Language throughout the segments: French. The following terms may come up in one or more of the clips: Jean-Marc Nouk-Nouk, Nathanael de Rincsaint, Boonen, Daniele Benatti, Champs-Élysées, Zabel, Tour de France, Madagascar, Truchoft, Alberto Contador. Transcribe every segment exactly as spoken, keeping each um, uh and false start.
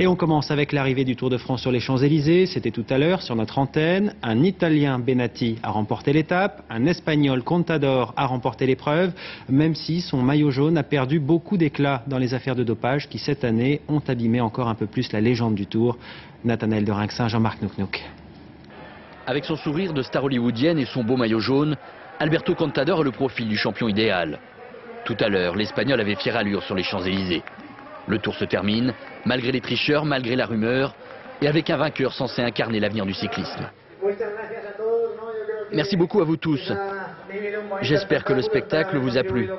Et on commence avec l'arrivée du Tour de France sur les Champs-Élysées. C'était tout à l'heure sur notre antenne. Un Italien, Benatti, a remporté l'étape. Un Espagnol, Contador, a remporté l'épreuve. Même si son maillot jaune a perdu beaucoup d'éclat dans les affaires de dopage qui, cette année, ont abîmé encore un peu plus la légende du Tour. Nathanael de Rincsaint, Jean-Marc Nouk-Nouk. Avec son sourire de star hollywoodienne et son beau maillot jaune, Alberto Contador est le profil du champion idéal. Tout à l'heure, l'Espagnol avait fière allure sur les Champs-Élysées. Le Tour se termine, malgré les tricheurs, malgré la rumeur, et avec un vainqueur censé incarner l'avenir du cyclisme. Merci beaucoup à vous tous. J'espère que le spectacle vous a plu.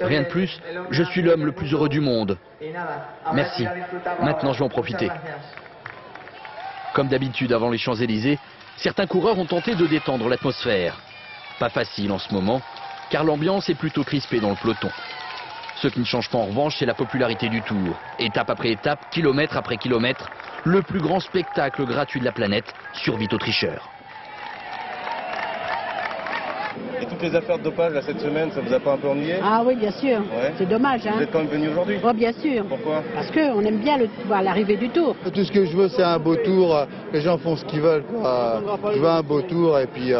Rien de plus, je suis l'homme le plus heureux du monde. Merci. Maintenant, je vais en profiter. Comme d'habitude avant les Champs-Élysées, certains coureurs ont tenté de détendre l'atmosphère. Pas facile en ce moment, car l'ambiance est plutôt crispée dans le peloton. Ce qui ne change pas en revanche, c'est la popularité du Tour. Étape après étape, kilomètre après kilomètre, le plus grand spectacle gratuit de la planète survit aux tricheurs. Et toutes les affaires de dopage là, cette semaine, ça vous a pas un peu ennuyé? Ah oui, bien sûr. Ouais. C'est dommage. Hein. Vous êtes quand même venu aujourd'hui? Oh, bien sûr. Pourquoi? Parce qu'on aime bien l'arrivée du Tour. Tout ce que je veux, c'est un beau Tour. Les gens font ce qu'ils veulent. Euh, je veux un beau Tour et puis euh,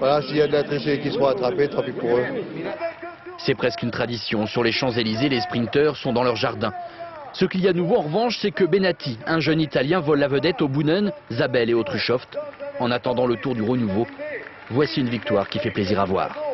voilà, s'il y a de la tricherie qui se fera attraper, tant pis pour eux. C'est presque une tradition. Sur les Champs-Élysées, les sprinteurs sont dans leur jardin. Ce qu'il y a de nouveau en revanche, c'est que Benatti, un jeune Italien, vole la vedette au Boonen, Zabel et au Truchoft. En attendant le Tour du renouveau, voici une victoire qui fait plaisir à voir.